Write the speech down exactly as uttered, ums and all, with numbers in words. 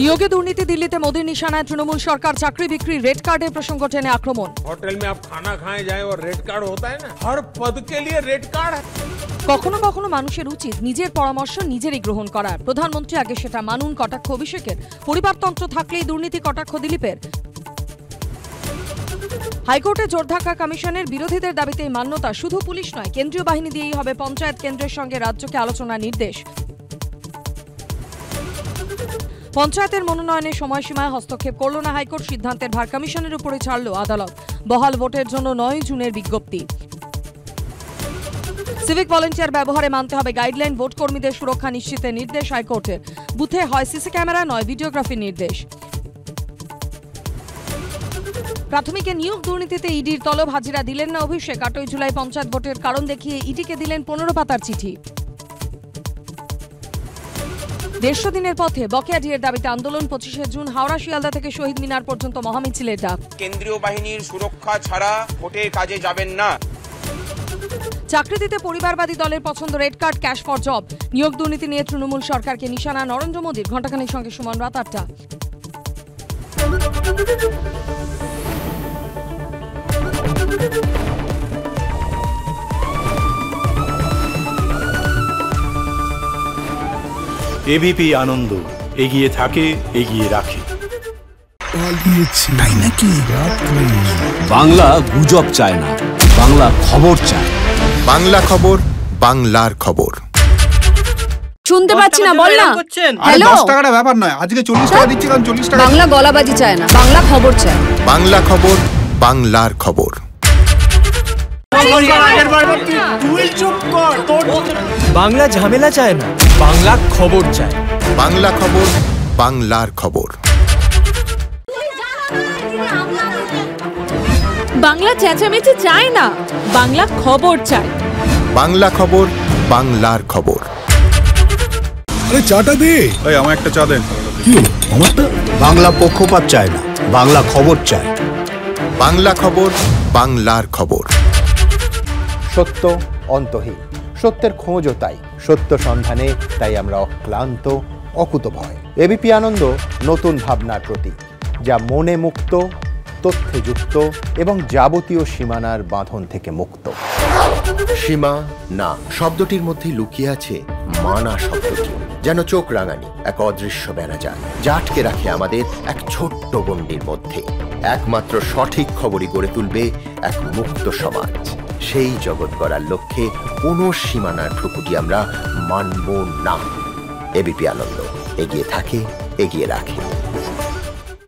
নিয়োগে দুর্নীতি দিল্লিতে মোদীর নিশানায় তৃণমূল সরকার চাকরি বিক্রি রেড কার্ডের প্রসঙ্গ টেনে আক্রমণ হোটেল মে আপ খানা খায়ে যায় আর রেড কার্ড होता है ना हर पद के लिए रेड कार्ड কখনো কখনো মানুষের উচিত নিজের পরামর্শ নিজেরই গ্রহণ করা প্রধানমন্ত্রী আগে সেটা মানুন কটাক্ষ অভিষেকের পরিবারতন্ত্র থাকলেই দুর্নীতি কটাক্ষ দিলীপের হাইকোর্টে জোরধাক্কা কমিশনের বিরোধীদের দাবিতে মান্যতা শুধু পুলিশ নয় কেন্দ্রীয় বাহিনী দিয়েই হবে পঞ্চায়েত কেন্দ্রের সঙ্গে রাজ্যকে আলোচনার নির্দেশ পঞ্চায়েতের মনোনয়নের সময়সীমায় হস্তক্ষেপ করল না হাইকোর্ট সিদ্ধান্তের ভার কমিশনের উপরে ছাড়ল আদালত বহাল ভোটের জন্য নয় জুনের বিজ্ঞপ্তি সিভিক ভলান্টিয়ার ব্যবহারে মানতে হবে গাইডলাইন ভোট কর্মীদের সুরক্ষা নিশ্চিতের নির্দেশ হাইকোর্টের বুথে হয় সিসি ক্যামেরা নয় ভিডিওগ্রাফির নির্দেশ প্রাথমিকে নিয়োগ দুর্নীতিতে ইডির তলব হাজিরা দিলেন না অভিষেক আটই জুলাই পঞ্চায়েত ভোটের কারণ দেখিয়ে ইডিকে দিলেন পনেরো পাতার চিঠি দেড়শো দিনের পথে বকেয়া ডিএর দাবিতে আন্দোলন পঁচিশে জুন হাওড়া শিয়ালদা থেকে শহীদ মিনার পর্যন্ত মহামিছিলের ডাক কেন্দ্রীয় বাহিনীর সুরক্ষা ছাড়া ভোটের কাজে যাবেন না চাকরিতে পরিবারবাদী দলের পছন্দ red card cash for job নিয়োগ দুর্নীতি নিয়ে তৃণমূল সরকারকে নিশানা নরেন্দ্র মোদীর ঘণ্টাখানিক সঙ্গে সুমন রাত আটটা এবিপি আনন্দ এগিয়ে থাকে এগিয়ে রাখে বাংলা গুজব চায় না বাংলা খবর চায় বাংলা খবর বাংলার খবর শুনতে পাচ্ছি না বল না হ্যালো দশ টাকার ব্যাপার নয় আজকে চল্লিশ টাকা দিচ্ছি কারণ চল্লিশ টাকা বাংলা গলাবাজি চায় না বাংলা খবর চায় বাংলা খবর বাংলার খবর বাংলা ঝামেলা চায় না বাংলা খবর চায় বাংলা খবর বাংলার খবর বাংলা চেঁচামেচি চায় না বাংলা খবর চায় বাংলা খবর বাংলার খবর আরে চাটা দে এই আমার একটা চা দেন কি আমারটা বাংলা পক্ষপাত চায় না বাংলা খবর চায় বাংলা খবর বাংলার খবর সত্য অন্তহীন সত্যের খোঁজও তাই সত্য সন্ধানে তাই আমরা অক্লান্ত অকুতভয় এবিপি আনন্দ নতুন ভাবনার প্রতীক যা মনে মুক্ত তথ্যে যুক্ত এবং যাবতীয় সীমানার বাঁধন থেকে মুক্ত সীমা না শব্দটির মধ্যে লুকিয়ে আছে মানা শব্দটি যেন চোখ রাঙানি এক অদৃশ্য ব্যানাজার যা আটকে রাখে আমাদের এক ছোট্ট গণ্ডির মধ্যে একমাত্র সঠিক খবরই গড়ে তুলবে এক মুক্ত সমাজ সেই জগৎ গড়ার লক্ষ্যে কোনো সীমানার ঠুকুটি আমরা মানব না এবিপি আনন্দ এগিয়ে থাকে এগিয়ে রাখে